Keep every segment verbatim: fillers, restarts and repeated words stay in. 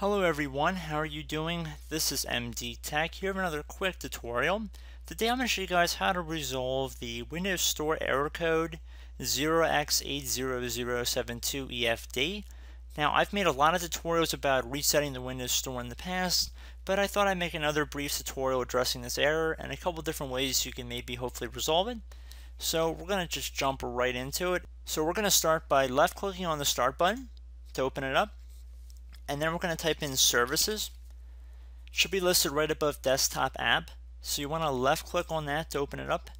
Hello everyone, how are you doing? This is M D Tech here with another quick tutorial. Today I'm going to show you guys how to resolve the Windows Store error code zero x eight hundred seventy-two E F D. Now I've made a lot of tutorials about resetting the Windows Store in the past, but I thought I'd make another brief tutorial addressing this error and a couple different ways you can maybe hopefully resolve it. So we're going to just jump right into it. So we're going to start by left clicking on the Start button to open it up. And then we're going to type in Services. It should be listed right above Desktop App. So you want to left click on that to open it up.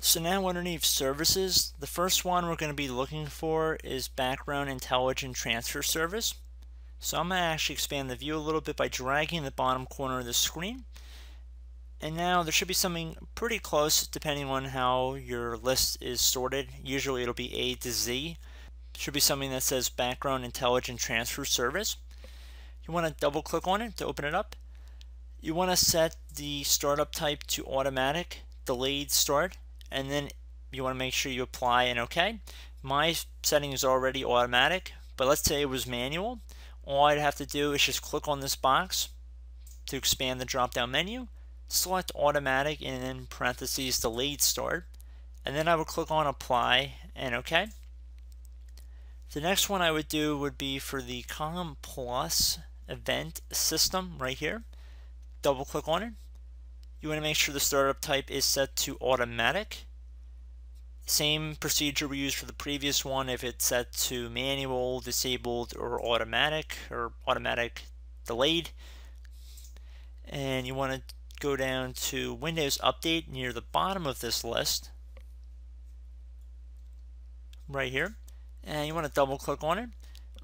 So now underneath Services, the first one we're going to be looking for is Background Intelligent Transfer Service. So I'm going to actually expand the view a little bit by dragging the bottom corner of the screen. And now there should be something pretty close depending on how your list is sorted. Usually it'll be A to Z. There should be something that says Background Intelligent Transfer Service. You want to double click on it to open it up. You want to set the startup type to automatic, delayed start, and then you want to make sure you apply and OK. My setting is already automatic, but let's say it was manual. All I'd have to do is just click on this box to expand the drop down menu. Select automatic and then parentheses delayed start, and then I would click on apply and OK. The next one I would do would be for the COM Plus Event System right here. Double click on it. You want to make sure the startup type is set to automatic. Same procedure we used for the previous one if it's set to manual, disabled, or automatic, or automatic delayed. And you want to go down to Windows Update near the bottom of this list right here, and you want to double click on it.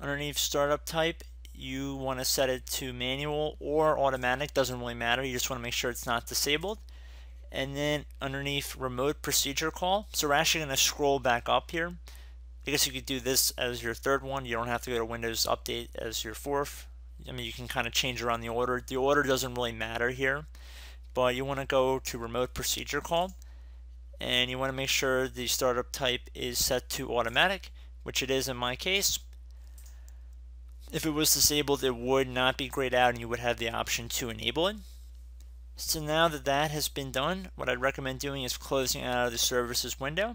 Underneath startup type you want to set it to manual or automatic, doesn't really matter, you just want to make sure it's not disabled. And then underneath Remote Procedure Call, so we're actually going to scroll back up here. I guess you could do this as your third one, you don't have to go to Windows Update as your fourth. I mean, you can kind of change around the order, the order doesn't really matter here. But you want to go to Remote Procedure Call, and you want to make sure the startup type is set to automatic, which it is in my case. If it was disabled, it would not be grayed out and you would have the option to enable it. So now that that has been done, what I'd recommend doing is closing out of the services window,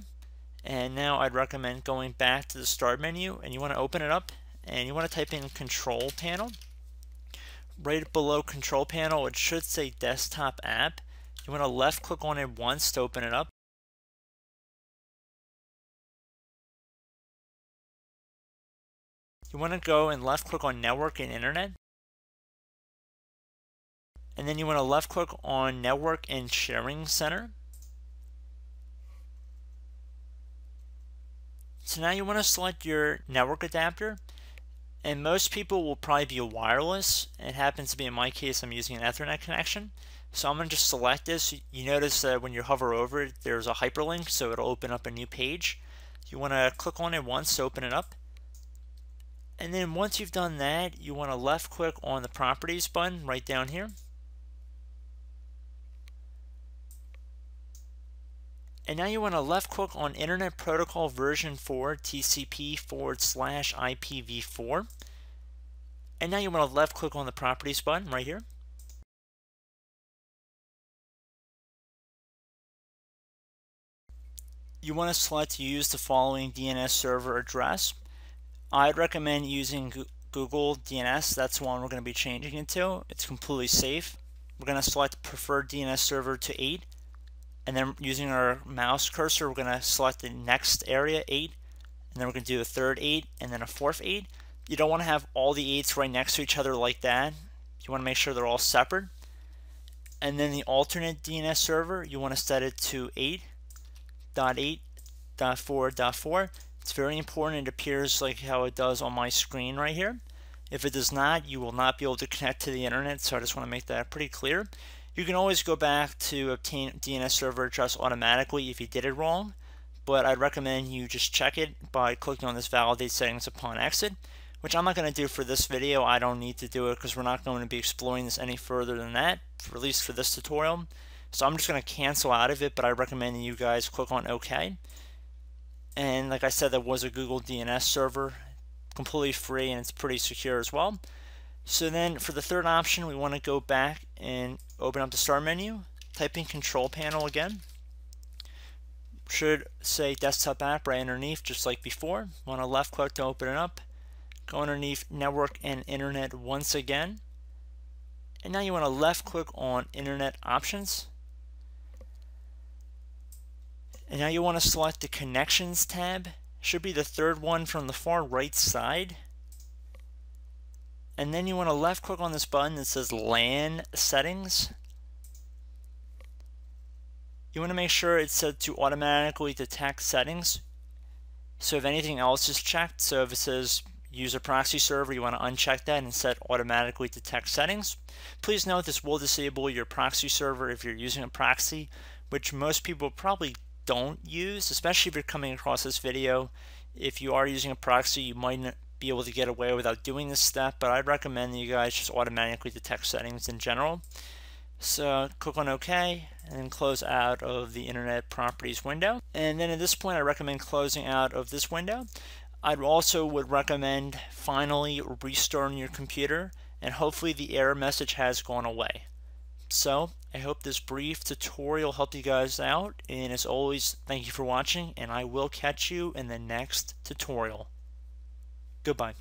and now I'd recommend going back to the start menu, and you want to open it up and you want to type in Control Panel. Right below Control Panel it should say Desktop App. You want to left click on it once to open it up. You want to go and left click on Network and Internet, and then you want to left click on Network and Sharing Center. So now you want to select your network adapter. And most people will probably be a wireless. It happens to be in my case I'm using an Ethernet connection. So I'm going to just select this. You notice that when you hover over it there's a hyperlink, so it'll open up a new page. You want to click on it once to open it up. And then once you've done that you want to left click on the Properties button right down here. And now you want to left click on Internet Protocol version four, T C P forward slash I P v four. And now you want to left click on the Properties button right here. You want to select to use the following D N S server address. I'd recommend using Google D N S. That's the one we're going to be changing it to. It's completely safe. We're going to select Preferred D N S Server to eight. And then using our mouse cursor we're going to select the next area eight, and then we're going to do a third eight and then a fourth eight. You don't want to have all the eights right next to each other like that. You want to make sure they're all separate. And then the alternate D N S server you want to set it to eight dot eight dot four dot four. It's very important it appears like how it does on my screen right here. If it does not you will not be able to connect to the internet, so I just want to make that pretty clear. You can always go back to obtain D N S server address automatically if you did it wrong, but I'd recommend you just check it by clicking on this Validate Settings upon exit, which I'm not going to do for this video. I don't need to do it because we're not going to be exploring this any further than that, at least for this tutorial. So I'm just going to cancel out of it, but I recommend you guys click on OK. And like I said, there was a Google D N S server, completely free, and it's pretty secure as well. So then for the third option, we want to go back and open up the start menu, type in Control Panel again. Should say Desktop App right underneath, just like before. Want to left click to open it up. Go underneath Network and Internet once again. And now you want to left click on Internet Options. And now you want to select the Connections tab. Should be the third one from the far right side. And then you want to left click on this button that says LAN Settings. You want to make sure it's set to automatically detect settings. So if anything else is checked, so if it says use a proxy server, you want to uncheck that and set automatically detect settings. Please note this will disable your proxy server if you're using a proxy, which most people probably don't use, especially if you're coming across this video. If you are using a proxy, you might not be able to get away without doing this step, but I'd recommend that you guys just automatically detect settings in general. So click on OK and then close out of the Internet Properties window. And then at this point, I recommend closing out of this window. I also would recommend finally restarting your computer, and hopefully the error message has gone away. So I hope this brief tutorial helped you guys out, and as always, thank you for watching, and I will catch you in the next tutorial. Goodbye.